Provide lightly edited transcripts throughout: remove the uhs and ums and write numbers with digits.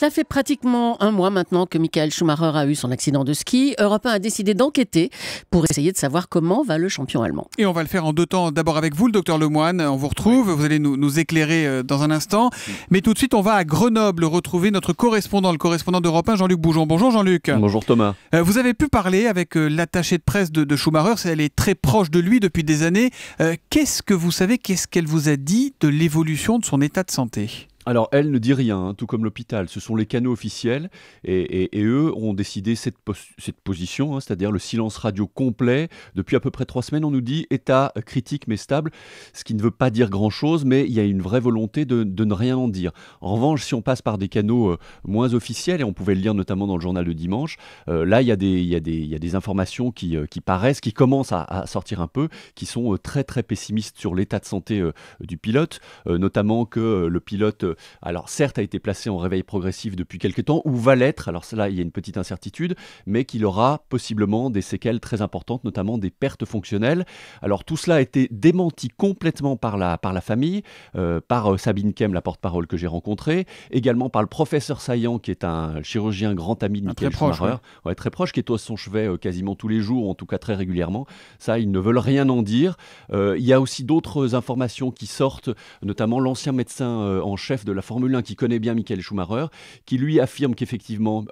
Ça fait pratiquement un mois maintenant que Michael Schumacher a eu son accident de ski. Europe 1 a décidé d'enquêter pour essayer de savoir comment va le champion allemand. Et on va le faire en deux temps. D'abord avec vous, le docteur Lemoine. On vous retrouve. Oui. Vous allez nous éclairer dans un instant. Oui. Mais tout de suite, on va à Grenoble retrouver notre correspondant, le correspondant d'Europe 1, Jean-Luc Boujon. Bonjour Jean-Luc. Bonjour Thomas. Vous avez pu parler avec l'attachée de presse de Schumacher. Elle est très proche de lui depuis des années. Qu'est-ce que vous savez, qu'est-ce qu'elle vous a dit de l'évolution de son état de santé ? Alors, elle ne dit rien, hein, tout comme l'hôpital. Ce sont les canaux officiels et eux ont décidé cette position, hein, c'est-à-dire le silence radio complet. Depuis à peu près 3 semaines, on nous dit état critique mais stable, ce qui ne veut pas dire grand-chose, mais il y a une vraie volonté de ne rien en dire. En revanche, si on passe par des canaux moins officiels, et on pouvait le lire notamment dans le journal de dimanche, là, il y a des informations qui paraissent, qui commencent à sortir un peu, qui sont très pessimistes sur l'état de santé du pilote, notamment que le pilote... Alors certes a été placé en réveil progressif depuis quelques temps, ou va l'être, alors là il y a une petite incertitude, mais qu'il aura possiblement des séquelles très importantes, notamment des pertes fonctionnelles. Alors tout cela a été démenti complètement par la famille, par Sabine Kem, la porte-parole que j'ai rencontrée, également par le professeur Saillant, qui est un chirurgien grand ami de Michael Schumacher, très proche, qui est à son chevet quasiment tous les jours, en tout cas très régulièrement. Ça, ils ne veulent rien en dire. Il y a aussi d'autres informations qui sortent, notamment l'ancien médecin en chef de la Formule 1 qui connaît bien Michael Schumacher, qui lui affirme qu'effectivement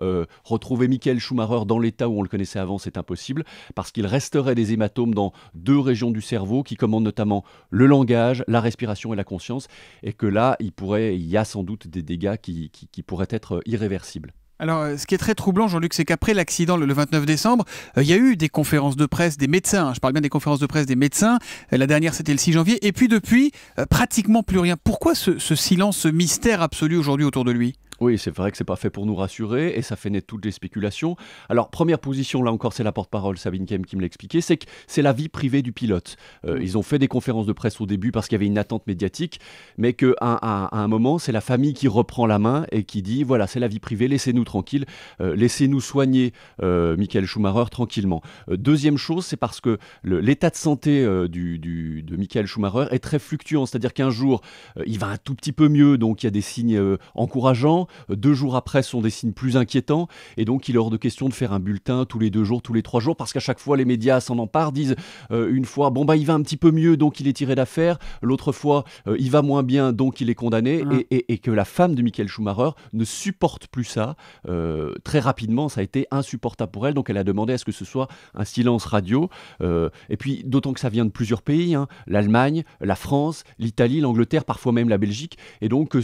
retrouver Michael Schumacher dans l'état où on le connaissait avant, c'est impossible, parce qu'il resterait des hématomes dans 2 régions du cerveau qui commandent notamment le langage, la respiration et la conscience, et que là il y a sans doute des dégâts qui pourraient être irréversibles. Alors, ce qui est très troublant, Jean-Luc, c'est qu'après l'accident, le 29 décembre, il y a eu des conférences de presse des médecins. Je parle bien des conférences de presse des médecins. La dernière, c'était le 6 janvier. Et puis, depuis, pratiquement plus rien. Pourquoi ce silence, ce mystère absolu aujourd'hui autour de lui ? Oui, c'est vrai que ce n'est pas fait pour nous rassurer et ça fait naître toutes les spéculations. Alors, première position, là encore, c'est la porte-parole Sabine Kem qui me l'a expliqué, c'est que c'est la vie privée du pilote. Ils ont fait des conférences de presse au début parce qu'il y avait une attente médiatique, mais qu'à un moment, c'est la famille qui reprend la main et qui dit, voilà, c'est la vie privée, laissez-nous tranquille, laissez-nous soigner Michael Schumacher tranquillement. Deuxième chose, c'est parce que l'état de santé de Michael Schumacher est très fluctuant, c'est-à-dire qu'un jour, il va un tout petit peu mieux, donc il y a des signes encourageants. 2 jours après sont des signes plus inquiétants et donc il est hors de question de faire un bulletin tous les 2 jours, tous les 3 jours, parce qu'à chaque fois les médias s'en emparent, disent une fois bon bah il va un petit peu mieux donc il est tiré d'affaire, l'autre fois il va moins bien donc il est condamné, et que la femme de Michael Schumacher ne supporte plus ça, très rapidement ça a été insupportable pour elle, donc elle a demandé à ce que ce soit un silence radio, et puis d'autant que ça vient de plusieurs pays, hein, l'Allemagne, la France, l'Italie, l'Angleterre, parfois même la Belgique, et donc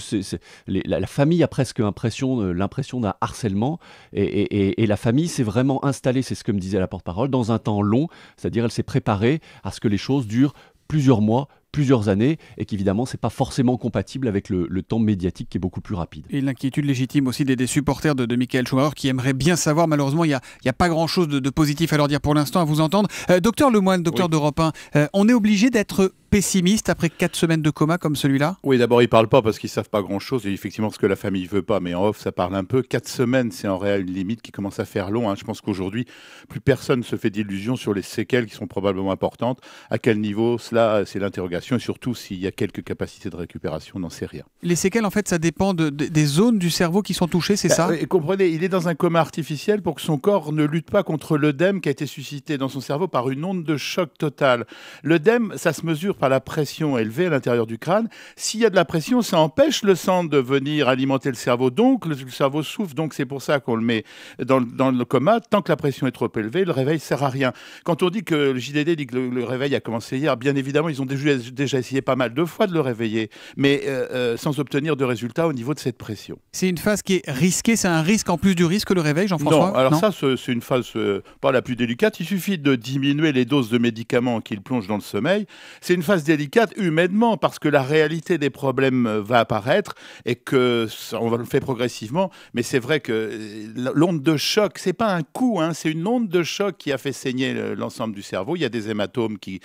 la famille a presque l'impression d'un harcèlement, et la famille s'est vraiment installée, c'est ce que me disait la porte-parole, dans un temps long, c'est-à-dire elle s'est préparée à ce que les choses durent plusieurs mois, plusieurs années, et qu'évidemment c'est pas forcément compatible avec le temps médiatique qui est beaucoup plus rapide. Et l'inquiétude légitime aussi des supporters de Michael Schumacher qui aimeraient bien savoir, malheureusement il n'y a pas grand chose de positif à leur dire pour l'instant, à vous entendre. Docteur Lemoine, docteur d'Europe 1, on est obligé d'être pessimiste après 4 semaines de coma comme celui-là? Oui, d'abord ils parlent pas parce qu'ils savent pas grand-chose, et effectivement ce que la famille veut pas, mais en off ça parle un peu. 4 semaines, c'est en réel une limite qui commence à faire long, hein. Je pense qu'aujourd'hui plus personne se fait d'illusions sur les séquelles qui sont probablement importantes. À quel niveau, cela c'est l'interrogation. Et surtout, s'il y a quelques capacités de récupération, on n'en sait rien. Les séquelles, en fait, ça dépend des zones du cerveau qui sont touchées, c'est ça ? Comprenez, il est dans un coma artificiel pour que son corps ne lutte pas contre l'œdème qui a été suscité dans son cerveau par une onde de choc totale. L'œdème, ça se mesure par la pression élevée à l'intérieur du crâne. S'il y a de la pression, ça empêche le sang de venir alimenter le cerveau. Donc, le cerveau souffre. Donc, c'est pour ça qu'on le met dans le coma. Tant que la pression est trop élevée, le réveil ne sert à rien. Quand on dit que le JDD dit que le réveil a commencé hier, bien évidemment, ils ont déjà essayé pas mal de fois de le réveiller, mais sans obtenir de résultats au niveau de cette pression. C'est une phase qui est risquée, c'est un risque en plus du risque, le réveil, Jean-François ? Non, alors non, ça c'est une phase pas la plus délicate, il suffit de diminuer les doses de médicaments qu'il plonge dans le sommeil. C'est une phase délicate humainement, parce que la réalité des problèmes va apparaître, et que on va le faire progressivement, mais c'est vrai que l'onde de choc, c'est pas un coup, hein, c'est une onde de choc qui a fait saigner l'ensemble du cerveau, il y a des hématomes qui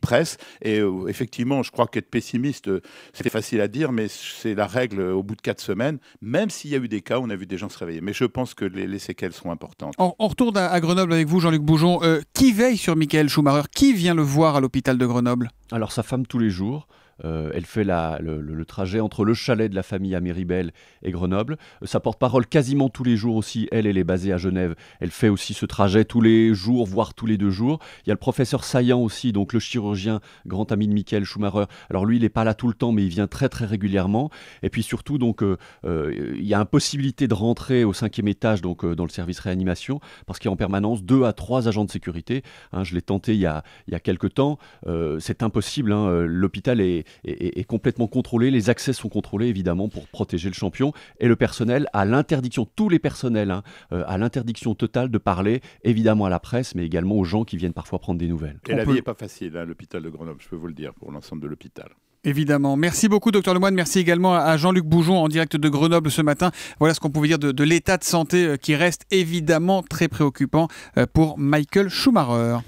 pressent, et effectivement, je crois qu'être pessimiste, c'est facile à dire, mais c'est la règle au bout de 4 semaines. Même s'il y a eu des cas, on a vu des gens se réveiller. Mais je pense que les séquelles sont importantes. On retourne à Grenoble avec vous, Jean-Luc Boujon. Qui veille sur Michael Schumacher ? Qui vient le voir à l'hôpital de Grenoble ? Alors, sa femme tous les jours. Elle fait le trajet entre le chalet de la famille à Méribel et Grenoble. Sa porte-parole quasiment tous les jours aussi, elle est basée à Genève. Elle fait aussi ce trajet tous les jours, voire tous les 2 jours. Il y a le professeur Saillant aussi, donc le chirurgien, grand ami de Michael Schumacher. Alors lui, il n'est pas là tout le temps, mais il vient très très régulièrement. Et puis surtout, donc, il y a impossibilité de rentrer au 5e étage, donc dans le service réanimation, parce qu'il y a en permanence 2 à 3 agents de sécurité. Hein, je l'ai tenté il y a quelques temps. C'est impossible. Hein, l'hôpital est complètement contrôlé. Les accès sont contrôlés, évidemment, pour protéger le champion. Et le personnel a l'interdiction, tous les personnels, hein, à l'interdiction totale de parler, évidemment à la presse, mais également aux gens qui viennent parfois prendre des nouvelles. Et la vie n'est pas facile, hein, l'hôpital de Grenoble, je peux vous le dire, pour l'ensemble de l'hôpital. Évidemment. Merci beaucoup, Docteur Lemoine. Merci également à Jean-Luc Boujon en direct de Grenoble ce matin. Voilà ce qu'on pouvait dire de l'état de santé qui reste évidemment très préoccupant pour Michael Schumacher.